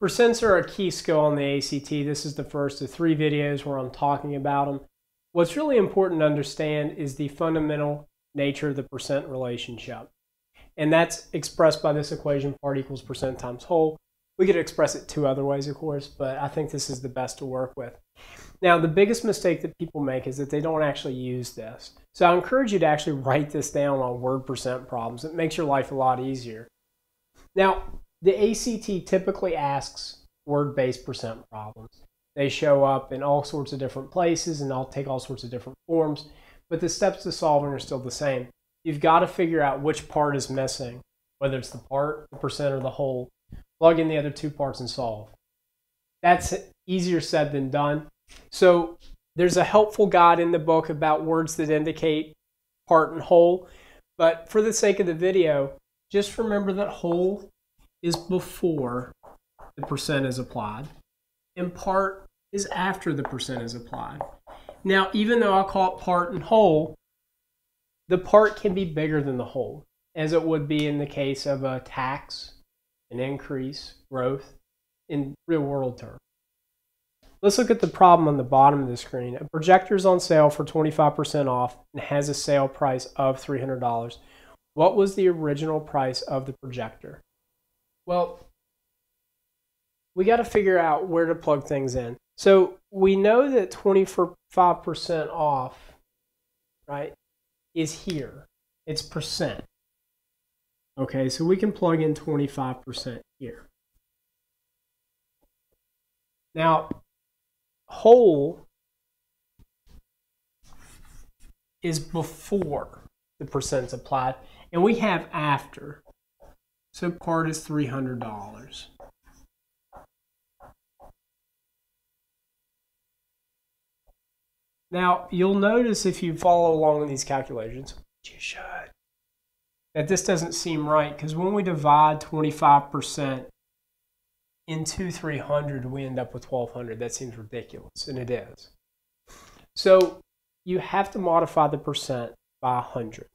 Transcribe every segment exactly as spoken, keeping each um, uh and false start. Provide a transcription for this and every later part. For Sensor, a key skill on the A C T, this is the first of three videos where I'm talking about them. What's really important to understand is the fundamental nature of the percent relationship. And that's expressed by this equation, part equals percent times whole. We could express it two other ways, of course, but I think this is the best to work with. Now, the biggest mistake that people make is that they don't actually use this. So I encourage you to actually write this down on word percent problems. It makes your life a lot easier. Now, the A C T typically asks word-based percent problems. They show up in all sorts of different places and all take all sorts of different forms, but the steps to solving are still the same. You've got to figure out which part is missing, whether it's the part, the percent, or the whole. Plug in the other two parts and solve. That's easier said than done. So there's a helpful guide in the book about words that indicate part and whole, but for the sake of the video, just remember that whole is before the percent is applied, and part is after the percent is applied. Now, even though I call it part and whole, the part can be bigger than the whole, as it would be in the case of a tax, an increase, growth, in real-world terms. Let's look at the problem on the bottom of the screen. A projector is on sale for twenty-five percent off and has a sale price of three hundred dollars. What was the original price of the projector? Well, we got to figure out where to plug things in. So we know that twenty-five percent off, right, is here. It's percent. Okay, so we can plug in twenty-five percent here. Now, whole is before the percent's applied, and we have after. So part is three hundred dollars. Now, you'll notice if you follow along in these calculations, which you should, that this doesn't seem right, because when we divide twenty-five percent into three hundred, we end up with twelve hundred. That seems ridiculous, and it is. So you have to modify the percent by one hundred.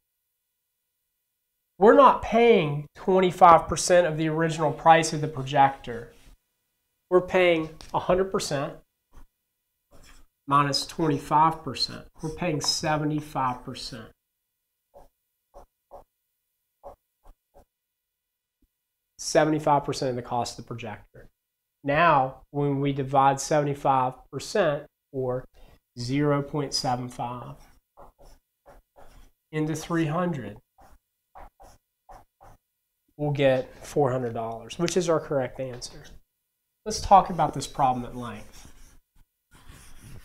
We're not paying twenty-five percent of the original price of the projector. We're paying one hundred percent minus twenty-five percent. We're paying seventy-five percent. seventy-five percent of the cost of the projector. Now, when we divide seventy-five percent, or zero point seven five, into three hundred, we'll get four hundred dollars, which is our correct answer. Let's talk about this problem at length.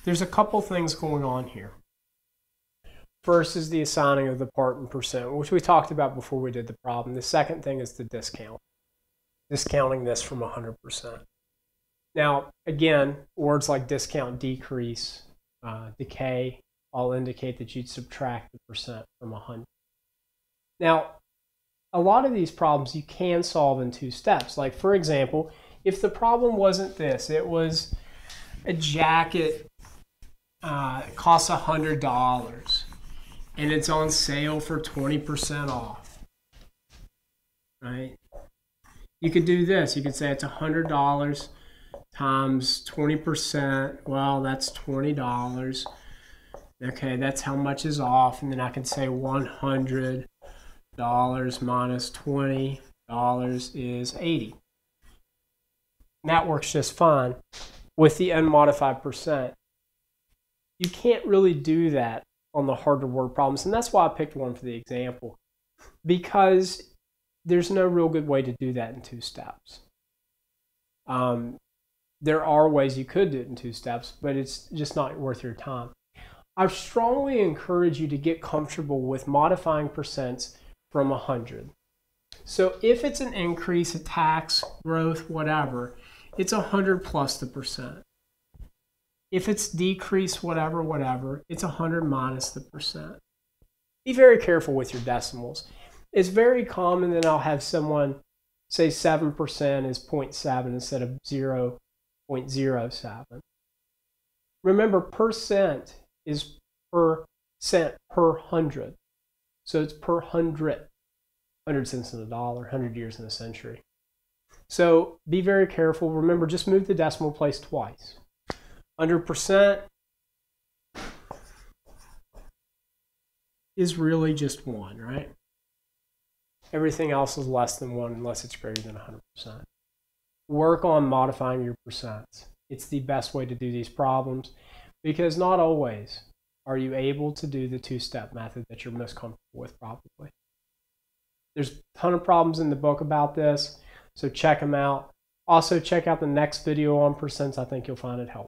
There's a couple things going on here. First is the assigning of the part and percent, which we talked about before we did the problem. The second thing is the discount. Discounting this from one hundred percent. Now, again, words like discount, decrease, uh, decay, all indicate that you'd subtract the percent from one hundred. Now, a lot of these problems you can solve in two steps. Like, for example, if the problem wasn't this, it was a jacket, uh, it costs one hundred dollars, and it's on sale for twenty percent off, right? You could do this. You could say it's one hundred dollars times twenty percent. Well, that's twenty dollars. Okay, that's how much is off. And then I can say one hundred dollars minus twenty dollars is eighty dollars. And that works just fine with the unmodified percent. You can't really do that on the harder word problems. And that's why I picked one for the example, because there's no real good way to do that in two steps. Um, there are ways you could do it in two steps, but it's just not worth your time. I strongly encourage you to get comfortable with modifying percents from one hundred. So if it's an increase, a tax, growth, whatever, it's one hundred plus the percent. If it's decrease, whatever, whatever, it's one hundred minus the percent. Be very careful with your decimals. It's very common that I'll have someone say seven percent is zero point seven instead of zero point zero seven. Remember, percent is per cent per hundred. So it's per hundred. one hundred cents in a dollar, one hundred years in a century. So be very careful. Remember, just move the decimal place twice. Under percent is really just one, right? Everything else is less than one unless it's greater than one hundred percent. Work on modifying your percents. It's the best way to do these problems because not always are you able to do the two-step method that you're most comfortable with, probably. There's a ton of problems in the book about this, so check them out. Also, check out the next video on percents. I think you'll find it helpful.